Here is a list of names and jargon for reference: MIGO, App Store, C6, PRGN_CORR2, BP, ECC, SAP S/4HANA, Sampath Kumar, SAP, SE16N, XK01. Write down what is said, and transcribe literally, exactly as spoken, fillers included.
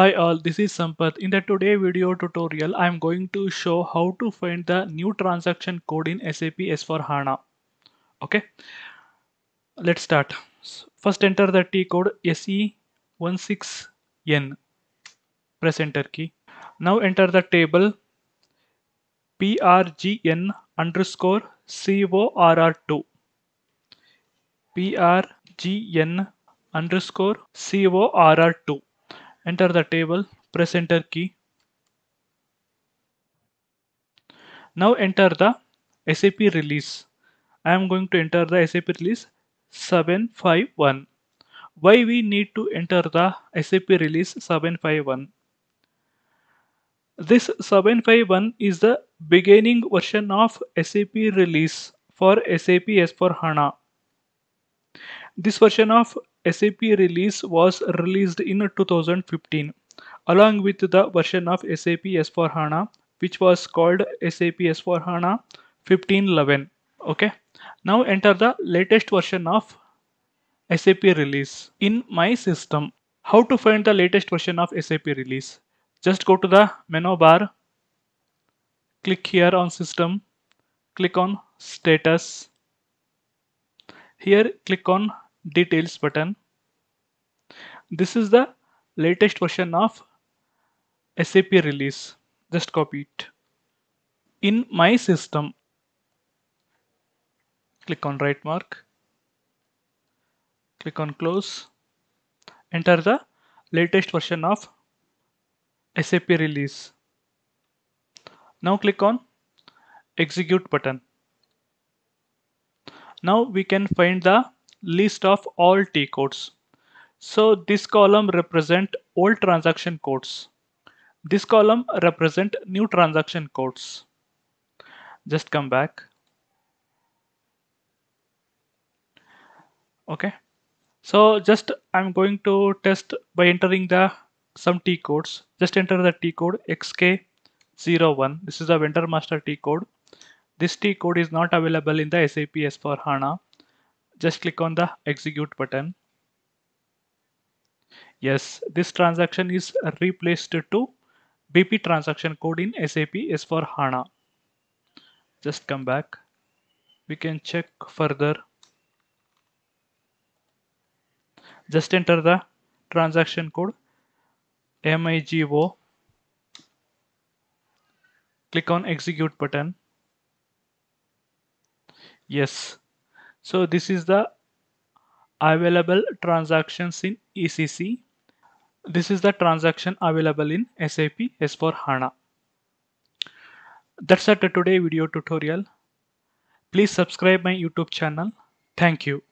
Hi all, this is Sampath. In the today video tutorial, I am going to show how to find the new transaction code in S A P S four HANA. Okay, let's start. First enter the T code S E one six N. Press enter key. Now enter the table P R G N underscore C O R R two. P R G N underscore C O R R two. Enter the table, press enter key. Now enter the S A P release. I am going to enter the S A P release seven five one. Why we need to enter the S A P release seven five one? This seven five one is the beginning version of S A P release for S A P S four HANA. This version of S A P release was released in two thousand fifteen along with the version of S A P S four HANA, which was called S A P S four HANA fifteen eleven. Okay, now enter the latest version of S A P release in my system. How to find the latest version of S A P release? Just go to the menu bar, click here on system, click on status. Here click on details button. This is the latest version of S A P release. Just copy it. In my system, click on right mark, click on close, enter the latest version of S A P release. Now click on execute button. Now we can find the list of all T codes. So this column represent old transaction codes. This column represent new transaction codes. Just come back. Okay. So just I'm going to test by entering the some T codes. Just enter the T code X K zero one. This is the vendor master T code. This T code is not available in the S A P S four HANA. Just click on the execute button. Yes, this transaction is replaced to B P transaction code in S A P S four HANA. Just come back. We can check further. Just enter the transaction code M I G O. Click on execute button. Yes. So this is the available transactions in E C C. This is the transaction available in S A P S four HANA. That's it for today's video tutorial. Please subscribe my YouTube channel. Thank you.